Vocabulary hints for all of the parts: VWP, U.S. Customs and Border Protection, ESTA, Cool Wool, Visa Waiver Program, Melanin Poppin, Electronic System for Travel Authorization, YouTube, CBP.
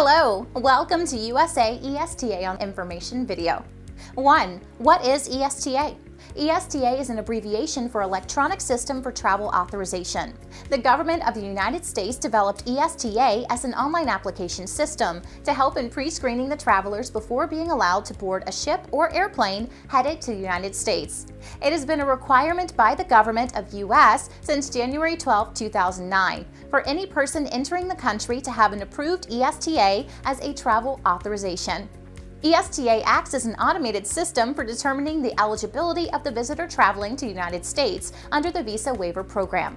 Hello, welcome to USA ESTA on Information video. 1. What is ESTA? ESTA is an abbreviation for Electronic System for Travel Authorization. The government of the United States developed ESTA as an online application system to help in pre-screening the travelers before being allowed to board a ship or airplane headed to the United States. It has been a requirement by the government of U.S. since January 12, 2009, for any person entering the country to have an approved ESTA as a travel authorization. ESTA acts as an automated system for determining the eligibility of the visitor traveling to the United States under the Visa Waiver Program.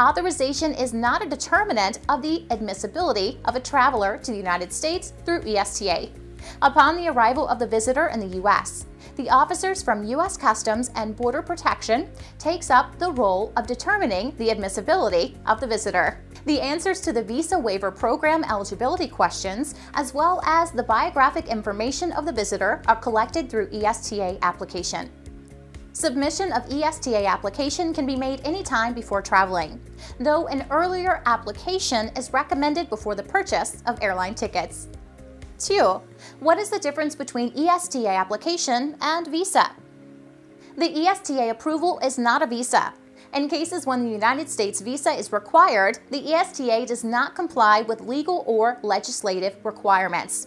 Authorization is not a determinant of the admissibility of a traveler to the United States through ESTA. Upon the arrival of the visitor in the U.S., the officers from U.S. Customs and Border Protection takes up the role of determining the admissibility of the visitor. The answers to the Visa Waiver Program eligibility questions, as well as the biographic information of the visitor, are collected through ESTA application. Submission of ESTA application can be made anytime before traveling, though an earlier application is recommended before the purchase of airline tickets. 2. What is the difference between ESTA application and visa? The ESTA approval is not a visa. In cases when the United States visa is required, the ESTA does not comply with legal or legislative requirements.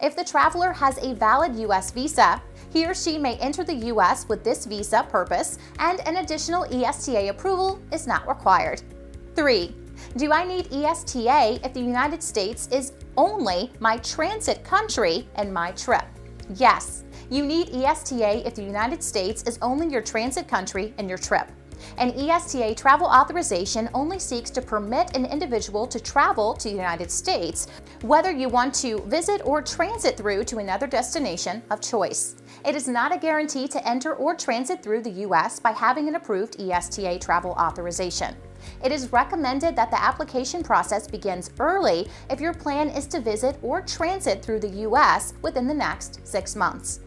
If the traveler has a valid U.S. visa, he or she may enter the U.S. with this visa purpose, and an additional ESTA approval is not required. 3. Do I need ESTA if the United States is only my transit country in my trip? Yes, you need ESTA if the United States is only your transit country in your trip. An ESTA travel authorization only seeks to permit an individual to travel to the United States, whether you want to visit or transit through to another destination of choice. It is not a guarantee to enter or transit through the U.S. by having an approved ESTA travel authorization. It is recommended that the application process begins early if your plan is to visit or transit through the U.S. within the next 6 months.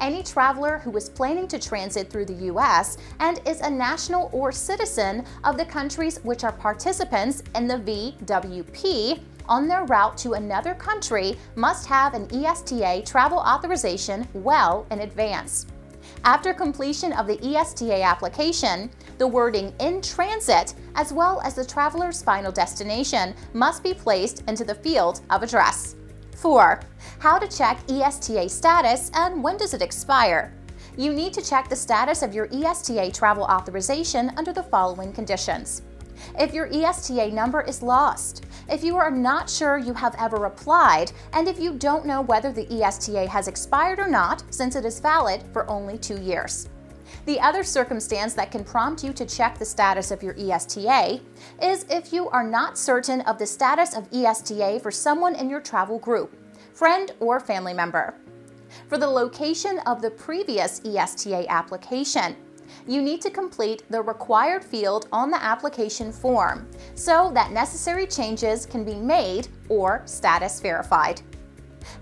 Any traveler who is planning to transit through the U.S. and is a national or citizen of the countries which are participants in the VWP on their route to another country must have an ESTA travel authorization well in advance. After completion of the ESTA application, the wording "in transit" as well as the traveler's final destination must be placed into the field of address. 4. How to check ESTA status and when does it expire? You need to check the status of your ESTA travel authorization under the following conditions. If your ESTA number is lost, if you are not sure you have ever applied, and if you don't know whether the ESTA has expired or not, since it is valid for only 2 years. The other circumstance that can prompt you to check the status of your ESTA is if you are not certain of the status of ESTA for someone in your travel group, friend or family member. For the location of the previous ESTA application, you need to complete the required field on the application form so that necessary changes can be made or status verified.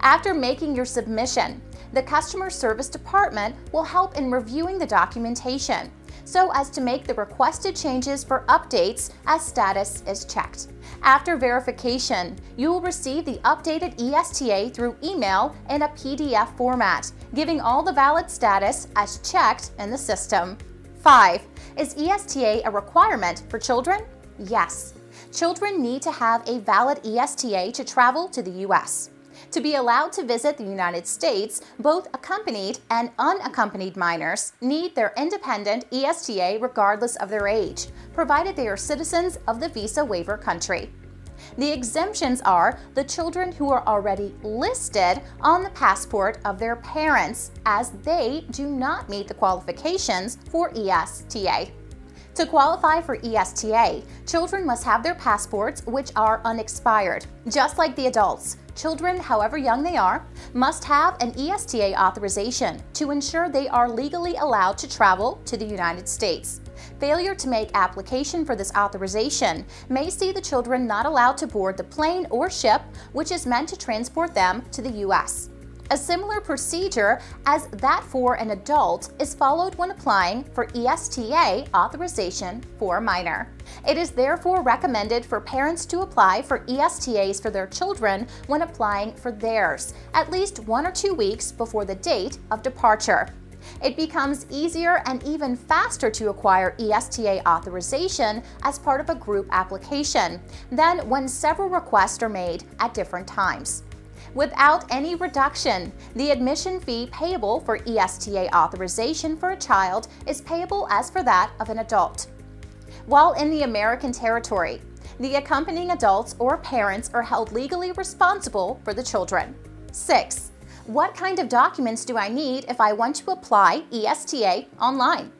After making your submission, the Customer Service Department will help in reviewing the documentation so as to make the requested changes for updates as status is checked. After verification, you will receive the updated ESTA through email in a PDF format, giving all the valid status as checked in the system. 5. Is ESTA a requirement for children? Yes. Children need to have a valid ESTA to travel to the U.S. To be allowed to visit the United States, both accompanied and unaccompanied minors need their independent ESTA regardless of their age, provided they are citizens of the Visa Waiver country. The exemptions are the children who are already listed on the passport of their parents, as they do not meet the qualifications for ESTA. To qualify for ESTA, children must have their passports, which are unexpired. Just like the adults, children, however young they are, must have an ESTA authorization to ensure they are legally allowed to travel to the United States. Failure to make application for this authorization may see the children not allowed to board the plane or ship which is meant to transport them to the U.S. A similar procedure as that for an adult is followed when applying for ESTA authorization for a minor. It is therefore recommended for parents to apply for ESTAs for their children when applying for theirs, at least 1 or 2 weeks before the date of departure. It becomes easier and even faster to acquire ESTA authorization as part of a group application than when several requests are made at different times. Without any reduction, the admission fee payable for ESTA authorization for a child is payable as for that of an adult. While in the American territory, the accompanying adults or parents are held legally responsible for the children. 6. What kind of documents do I need if I want to apply ESTA online?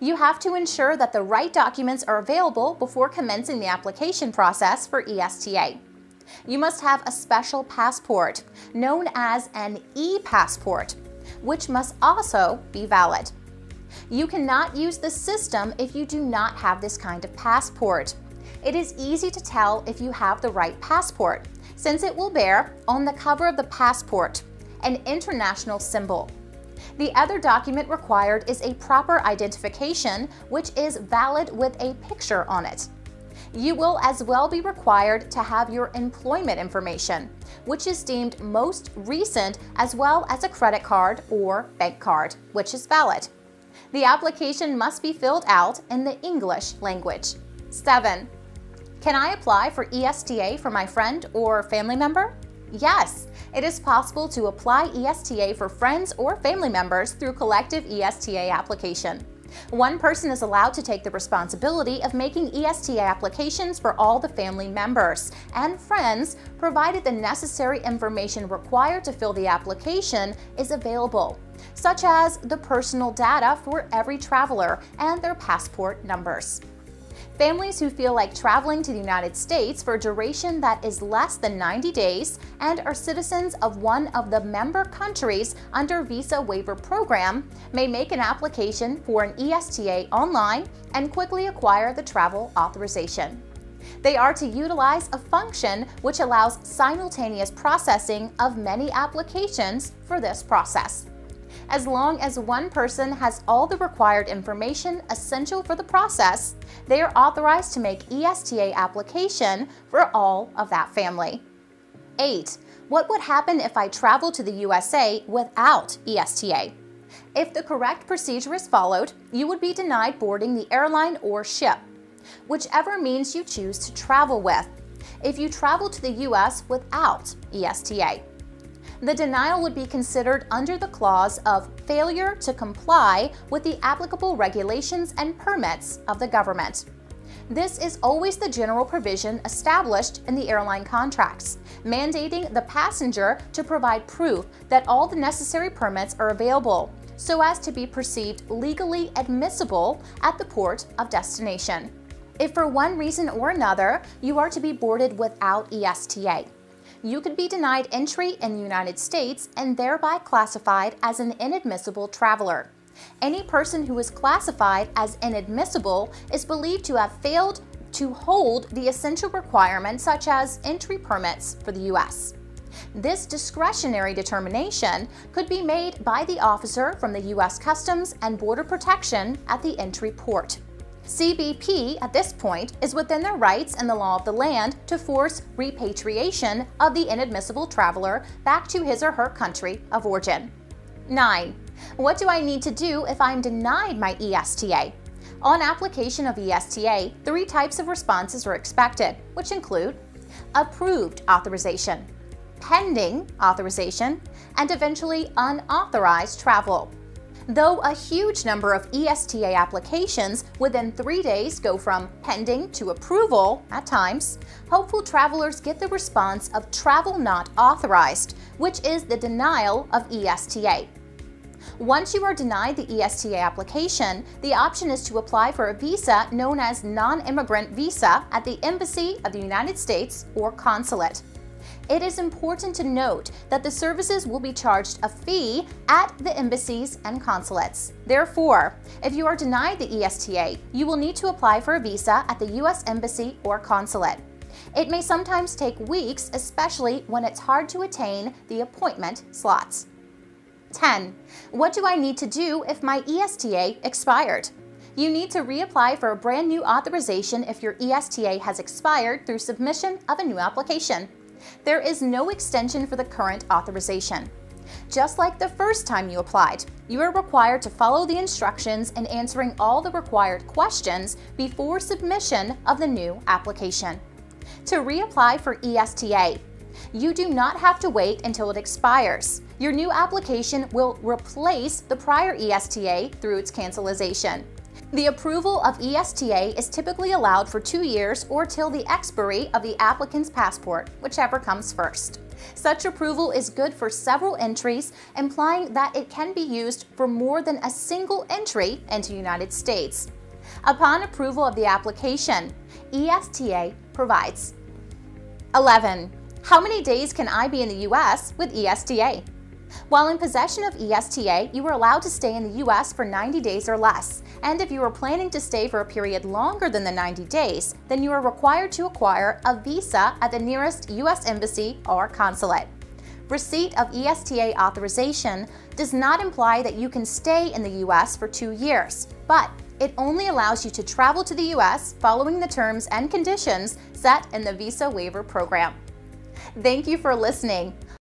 You have to ensure that the right documents are available before commencing the application process for ESTA. You must have a special passport, known as an e-passport, which must also be valid. You cannot use the system if you do not have this kind of passport. It is easy to tell if you have the right passport, since it will bear, on the cover of the passport, an international symbol. The other document required is a proper identification, which is valid with a picture on it. You will as well be required to have your employment information, which is deemed most recent, as well as a credit card or bank card, which is valid. The application must be filled out in the English language. 7. Can I apply for ESTA for my friend or family member? Yes, it is possible to apply ESTA for friends or family members through collective ESTA application. One person is allowed to take the responsibility of making ESTA applications for all the family members and friends, provided the necessary information required to fill the application is available, such as the personal data for every traveler and their passport numbers. Families who feel like traveling to the United States for a duration that is less than 90 days and are citizens of one of the member countries under Visa Waiver Program may make an application for an ESTA online and quickly acquire the travel authorization. They are to utilize a function which allows simultaneous processing of many applications for this process. As long as one person has all the required information essential for the process, they are authorized to make ESTA application for all of that family. 8. What would happen if I travel to the USA without ESTA? If the correct procedure is followed, you would be denied boarding the airline or ship, whichever means you choose to travel with, if you travel to the US without ESTA. The denial would be considered under the clause of failure to comply with the applicable regulations and permits of the government. This is always the general provision established in the airline contracts, mandating the passenger to provide proof that all the necessary permits are available, so as to be perceived legally admissible at the port of destination. If for one reason or another you are to be boarded without ESTA, you could be denied entry in the United States and thereby classified as an inadmissible traveler. Any person who is classified as inadmissible is believed to have failed to hold the essential requirements such as entry permits for the U.S. This discretionary determination could be made by the officer from the U.S. Customs and Border Protection at the entry port. CBP, at this point, is within their rights and the law of the land to force repatriation of the inadmissible traveler back to his or her country of origin. 9. What do I need to do if I'm denied my ESTA? On application of ESTA, 3 types of responses are expected, which include approved authorization, pending authorization, and eventually unauthorized travel. Though a huge number of ESTA applications within 3 days go from pending to approval at times, hopeful travelers get the response of travel not authorized, which is the denial of ESTA. Once you are denied the ESTA application, the option is to apply for a visa known as non-immigrant visa at the Embassy of the United States or consulate. It is important to note that the services will be charged a fee at the embassies and consulates. Therefore, if you are denied the ESTA, you will need to apply for a visa at the U.S. Embassy or consulate. It may sometimes take weeks, especially when it's hard to attain the appointment slots. 10. What do I need to do if my ESTA expired? You need to reapply for a brand new authorization if your ESTA has expired through submission of a new application. There is no extension for the current authorization. Just like the first time you applied, you are required to follow the instructions in answering all the required questions before submission of the new application. To reapply for ESTA, you do not have to wait until it expires. Your new application will replace the prior ESTA through its cancellation. The approval of ESTA is typically allowed for 2 years or till the expiry of the applicant's passport, whichever comes first. Such approval is good for several entries, implying that it can be used for more than a single entry into the United States. Upon approval of the application, ESTA provides. 11. How many days can I be in the U.S. with ESTA? While in possession of ESTA, you are allowed to stay in the U.S. for 90 days or less, and if you are planning to stay for a period longer than the 90 days, then you are required to acquire a visa at the nearest U.S. embassy or consulate. Receipt of ESTA authorization does not imply that you can stay in the U.S. for 2 years, but it only allows you to travel to the U.S. following the terms and conditions set in the Visa Waiver Program. Thank you for listening.